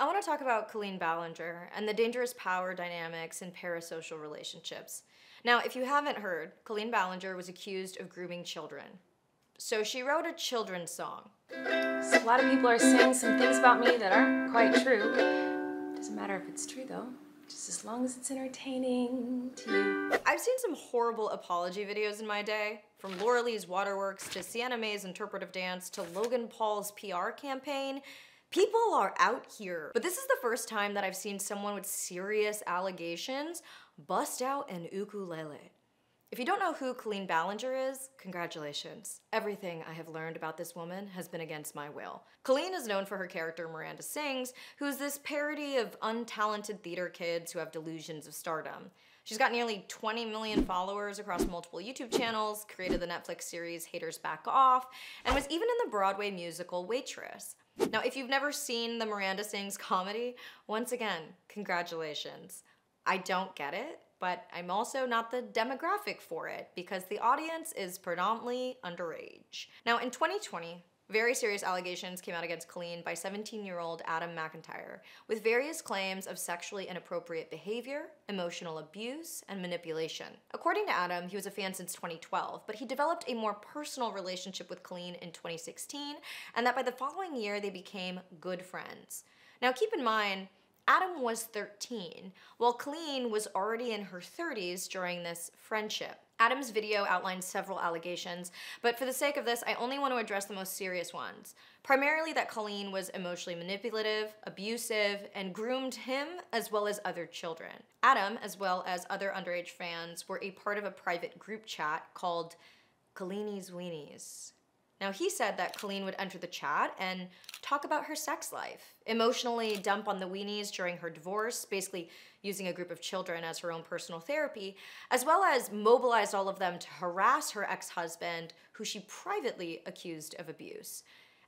I want to talk about Colleen Ballinger and the dangerous power dynamics in parasocial relationships. Now, if you haven't heard, Colleen Ballinger was accused of grooming children. So she wrote a children's song. So a lot of people are saying some things about me that aren't quite true. Doesn't matter if it's true though, just as long as it's entertaining to you. I've seen some horrible apology videos in my day, from Laura Lee's Waterworks to Sienna May's interpretive dance to Logan Paul's PR campaign. People are out here. But this is the first time that I've seen someone with serious allegations bust out an ukulele. If you don't know who Colleen Ballinger is, congratulations. Everything I have learned about this woman has been against my will. Colleen is known for her character Miranda Sings, who's this parody of untalented theater kids who have delusions of stardom. She's got nearly 20 million followers across multiple YouTube channels, created the Netflix series Haters Back Off, and was even in the Broadway musical Waitress. Now, if you've never seen the Miranda Sings comedy, once again, congratulations. I don't get it, but I'm also not the demographic for it because the audience is predominantly underage. Now, in 2020, very serious allegations came out against Colleen by 17-year-old Adam McIntyre with various claims of sexually inappropriate behavior, emotional abuse, and manipulation. According to Adam, he was a fan since 2012, but he developed a more personal relationship with Colleen in 2016, and that by the following year, they became good friends. Now, keep in mind, Adam was 13, while Colleen was already in her 30s during this friendship. Adam's video outlines several allegations, but for the sake of this, I only want to address the most serious ones. Primarily that Colleen was emotionally manipulative, abusive, and groomed him as well as other children. Adam, as well as other underage fans, were a part of a private group chat called Colleen's Weenies. Now, he said that Colleen would enter the chat and talk about her sex life, emotionally dump on the weenies during her divorce, basically using a group of children as her own personal therapy, as well as mobilized all of them to harass her ex-husband, who she privately accused of abuse.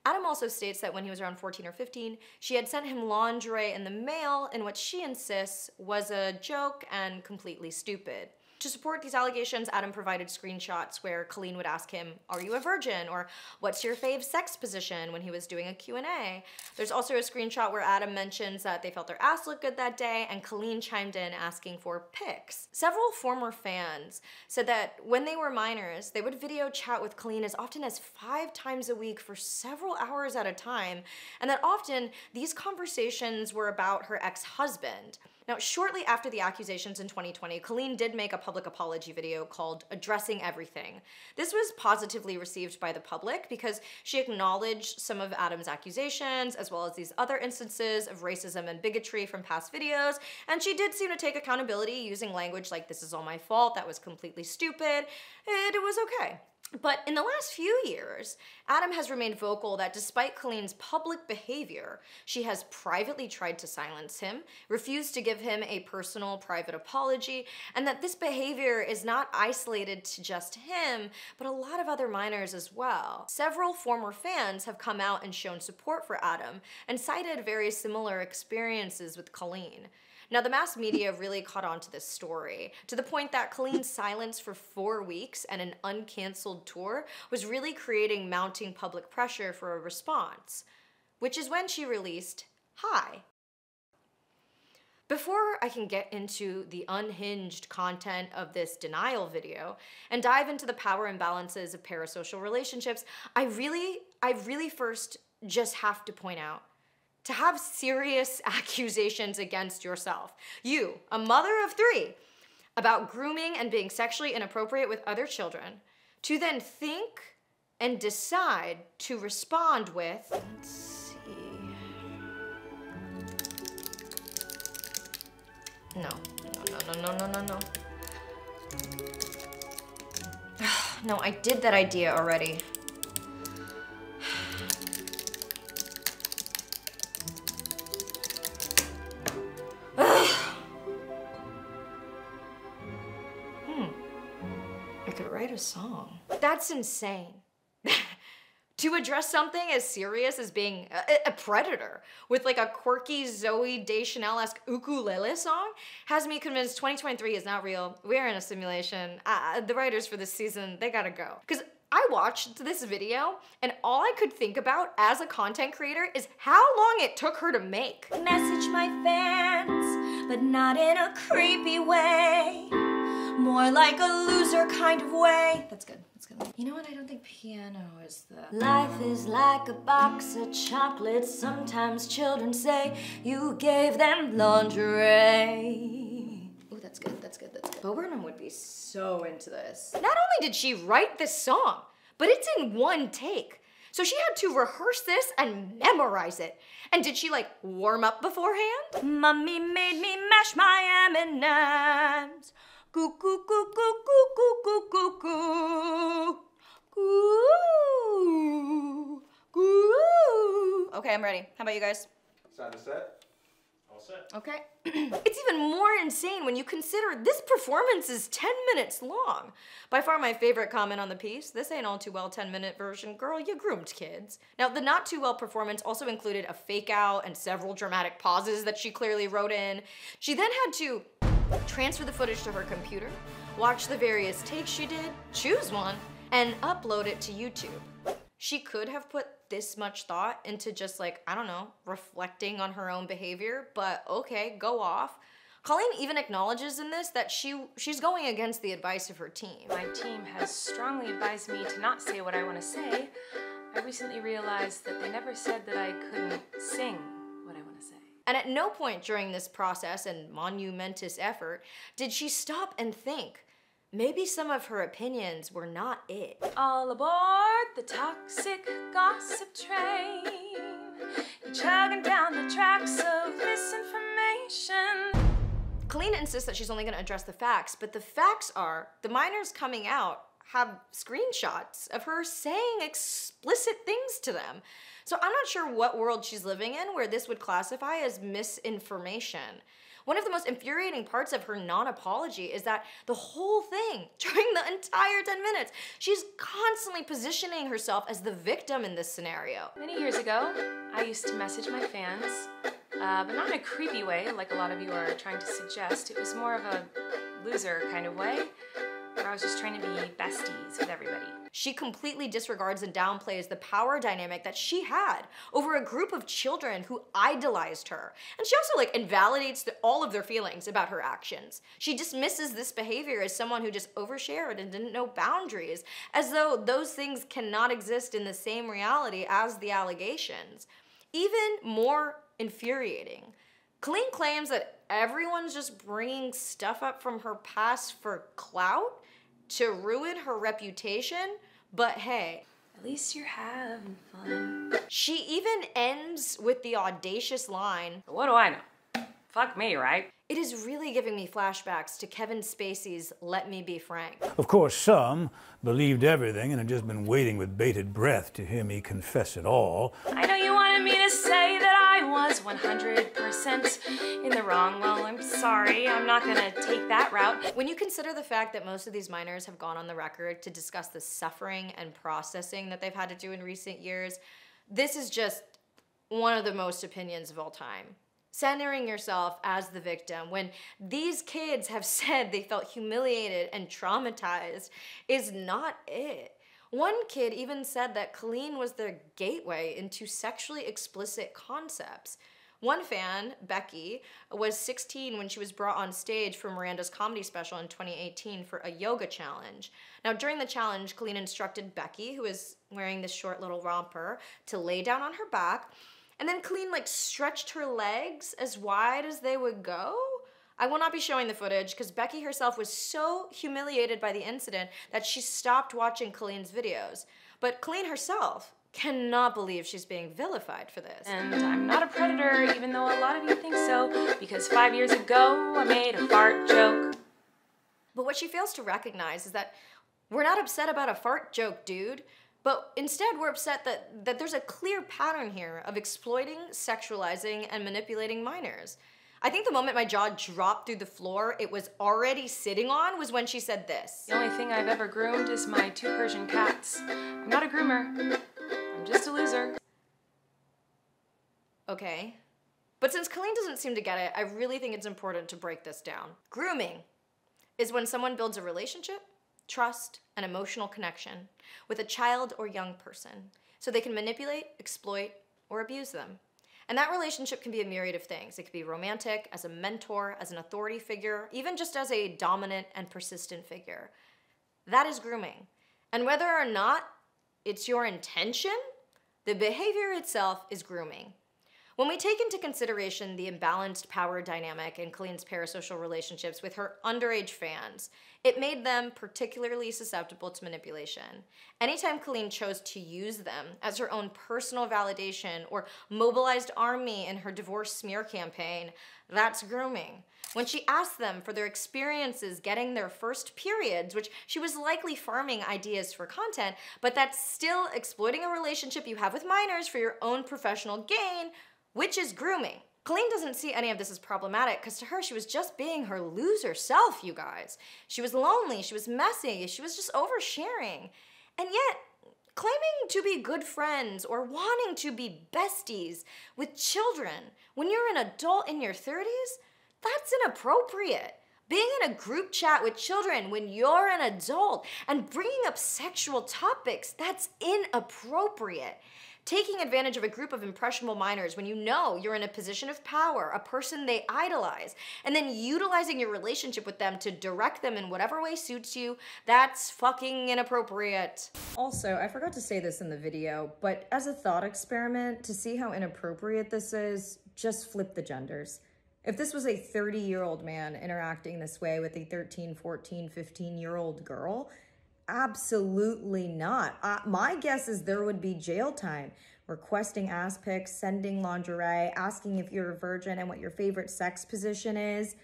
Adam also states that when he was around 14 or 15, she had sent him lingerie in the mail in what she insists was a joke and completely stupid. To support these allegations, Adam provided screenshots where Colleen would ask him, "Are you a virgin?" or "What's your fave sex position?" when he was doing a Q&A. There's also a screenshot where Adam mentions that they felt their ass looked good that day and Colleen chimed in asking for pics. Several former fans said that when they were minors, they would video chat with Colleen as often as 5 times a week for several hours at a time, and that often these conversations were about her ex-husband. Now, shortly after the accusations in 2020, Colleen did make a public apology video called Addressing Everything. This was positively received by the public because she acknowledged some of Adam's accusations, as well as these other instances of racism and bigotry from past videos, and she did seem to take accountability using language like, "This is all my fault, that was completely stupid," and it was okay. But in the last few years, Adam has remained vocal that despite Colleen's public behavior, she has privately tried to silence him, refused to give him a personal, private apology, and that this behavior is not isolated to just him, but a lot of other minors as well. Several former fans have come out and shown support for Adam and cited very similar experiences with Colleen. Now, the mass media really caught on to this story, to the point that Colleen's silence for 4 weeks and an uncanceled tour was really creating mounting public pressure for a response, which is when she released Hi. Before I can get into the unhinged content of this denial video and dive into the power imbalances of parasocial relationships, I really first just have to point out, to have serious accusations against yourself, you, a mother of 3, about grooming and being sexually inappropriate with other children, to then think and decide to respond with, let's see. No. No, I did that idea already. Write a song. That's insane. To address something as serious as being a predator with like a quirky Zooey Deschanel-esque ukulele song has me convinced 2023 is not real. We're in a simulation. The writers for this season, they gotta go. Because I watched this video and all I could think about as a content creator is how long it took her to make. Message my fans, but not in a creepy way. More like a loser kind of way. That's good, that's good. You know what, I don't think piano is the... Life is like a box of chocolates. Sometimes children say you gave them lingerie. That's good, that's good, that's good. Bo Burnham would be so into this. Not only did she write this song, but it's in one take. So she had to rehearse this and memorize it. And did she like warm up beforehand? Mummy made me mash my M&Ms. Goo goo goo goo goo goo goo goo goo. Goo. Okay, I'm ready. How about you guys? Sound is set. Okay. It's even more insane when you consider this performance is 10 minutes long. By far my favorite comment on the piece, this ain't all too well 10-minute version, girl, you groomed kids. Now the not too well performance also included a fake out and several dramatic pauses that she clearly wrote in. She then had to transfer the footage to her computer, watch the various takes she did, choose one, and upload it to YouTube. She could have put this much thought into just like, I don't know, reflecting on her own behavior, but okay, go off. Colleen even acknowledges in this that she's going against the advice of her team. My team has strongly advised me to not say what I want to say. I recently realized that they never said that I couldn't sing what I want to say. And at no point during this process and monumentous effort did she stop and think. Maybe some of her opinions were not it. All aboard the toxic gossip train. You're chugging down the tracks of misinformation. Colleen insists that she's only gonna address the facts, but the facts are the minors coming out have screenshots of her saying explicit things to them. So I'm not sure what world she's living in where this would classify as misinformation. One of the most infuriating parts of her non-apology is that the whole thing, during the entire 10 minutes, she's constantly positioning herself as the victim in this scenario. Many years ago, I used to message my fans, but not in a creepy way, like a lot of you are trying to suggest. It was more of a loser kind of way, where I was just trying to be besties with everybody. She completely disregards and downplays the power dynamic that she had over a group of children who idolized her. And she also like invalidates all of their feelings about her actions. She dismisses this behavior as someone who just overshared and didn't know boundaries, as though those things cannot exist in the same reality as the allegations. Even more infuriating, Colleen claims that everyone's just bringing stuff up from her past for clout, to ruin her reputation, but hey. At least you're having fun. She even ends with the audacious line, "What do I know? Fuck me, right?" It is really giving me flashbacks to Kevin Spacey's Let Me Be Frank. Of course, some believed everything and had just been waiting with bated breath to hear me confess it all. I know you wanted me to say that I was 100% in the wrong. Well, I'm sorry, I'm not gonna take that route. When you consider the fact that most of these minors have gone on the record to discuss the suffering and processing that they've had to do in recent years, this is just one of the most opinions of all time. Centering yourself as the victim when these kids have said they felt humiliated and traumatized is not it. One kid even said that Colleen was their gateway into sexually explicit concepts. One fan, Becky, was 16 when she was brought on stage for Miranda's comedy special in 2018 for a yoga challenge. Now during the challenge, Colleen instructed Becky, who is wearing this short little romper, to lay down on her back. And then Colleen like stretched her legs as wide as they would go. I will not be showing the footage because Becky herself was so humiliated by the incident that she stopped watching Colleen's videos. But Colleen herself cannot believe she's being vilified for this. And I'm not a predator, even though a lot of you think so, because 5 years ago I made a fart joke. But what she fails to recognize is that we're not upset about a fart joke, dude. But instead, we're upset that there's a clear pattern here of exploiting, sexualizing, and manipulating minors. I think the moment my jaw dropped through the floor it was already sitting on was when she said this. The only thing I've ever groomed is my 2 Persian cats. I'm not a groomer. I'm just a loser. Okay. But since Colleen doesn't seem to get it, I really think it's important to break this down. Grooming is when someone builds a relationship trust, and emotional connection with a child or young person, so they can manipulate, exploit, or abuse them. And that relationship can be a myriad of things. It could be romantic, as a mentor, as an authority figure, even just as a dominant and persistent figure. That is grooming. And whether or not it's your intention, the behavior itself is grooming. When we take into consideration the imbalanced power dynamic in Colleen's parasocial relationships with her underage fans, it made them particularly susceptible to manipulation. Anytime Colleen chose to use them as her own personal validation or mobilized army in her divorce smear campaign, that's grooming. When she asked them for their experiences getting their first periods, which she was likely farming ideas for content, but that's still exploiting a relationship you have with minors for your own professional gain, which is grooming. Colleen doesn't see any of this as problematic because to her, she was just being her loser self, you guys. She was lonely, she was messy, she was just oversharing. And yet, claiming to be good friends or wanting to be besties with children when you're an adult in your 30s, that's inappropriate. Being in a group chat with children when you're an adult and bringing up sexual topics, that's inappropriate. Taking advantage of a group of impressionable minors when you know you're in a position of power, a person they idolize, and then utilizing your relationship with them to direct them in whatever way suits you, that's fucking inappropriate. Also, I forgot to say this in the video, but as a thought experiment, to see how inappropriate this is, just flip the genders. If this was a 30-year-old man interacting this way with a 13, 14, 15-year-old girl, absolutely not. My guess is there would be jail time. Requesting ass pics, sending lingerie, asking if you're a virgin and what your favorite sex position is.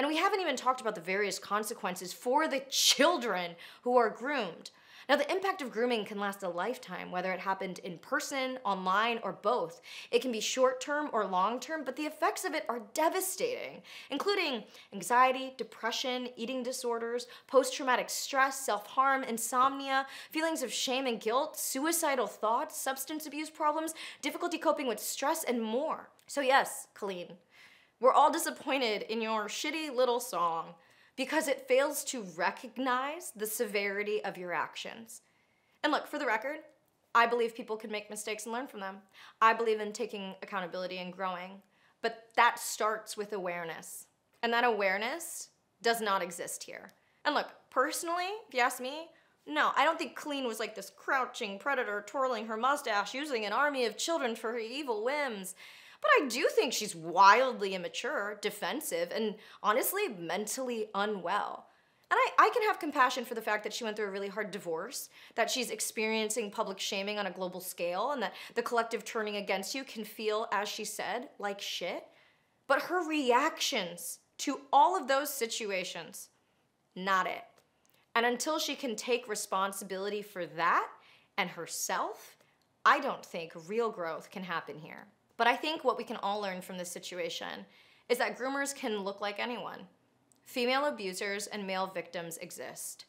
And we haven't even talked about the various consequences for the children who are groomed. Now, the impact of grooming can last a lifetime, whether it happened in person, online, or both. It can be short-term or long-term, but the effects of it are devastating, including anxiety, depression, eating disorders, post-traumatic stress, self-harm, insomnia, feelings of shame and guilt, suicidal thoughts, substance abuse problems, difficulty coping with stress, and more. So yes, Colleen, we're all disappointed in your shitty little song, because it fails to recognize the severity of your actions. And look, for the record, I believe people can make mistakes and learn from them. I believe in taking accountability and growing, but that starts with awareness. And that awareness does not exist here. And look, personally, if you ask me, no, I don't think Colleen was like this crouching predator twirling her mustache, using an army of children for her evil whims. But I do think she's wildly immature, defensive, and honestly, mentally unwell. And I can have compassion for the fact that she went through a really hard divorce, that she's experiencing public shaming on a global scale, and that the collective turning against you can feel, as she said, like shit. But her reactions to all of those situations, not it. And until she can take responsibility for that and herself, I don't think real growth can happen here. But I think what we can all learn from this situation is that groomers can look like anyone. Female abusers and male victims exist,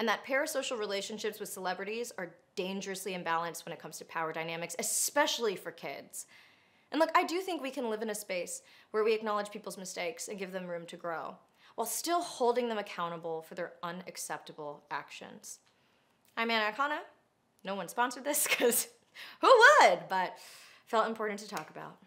and that parasocial relationships with celebrities are dangerously imbalanced when it comes to power dynamics, especially for kids. And look, I do think we can live in a space where we acknowledge people's mistakes and give them room to grow, while still holding them accountable for their unacceptable actions. I'm Anna Akana. No one sponsored this, because who would? But felt important to talk about.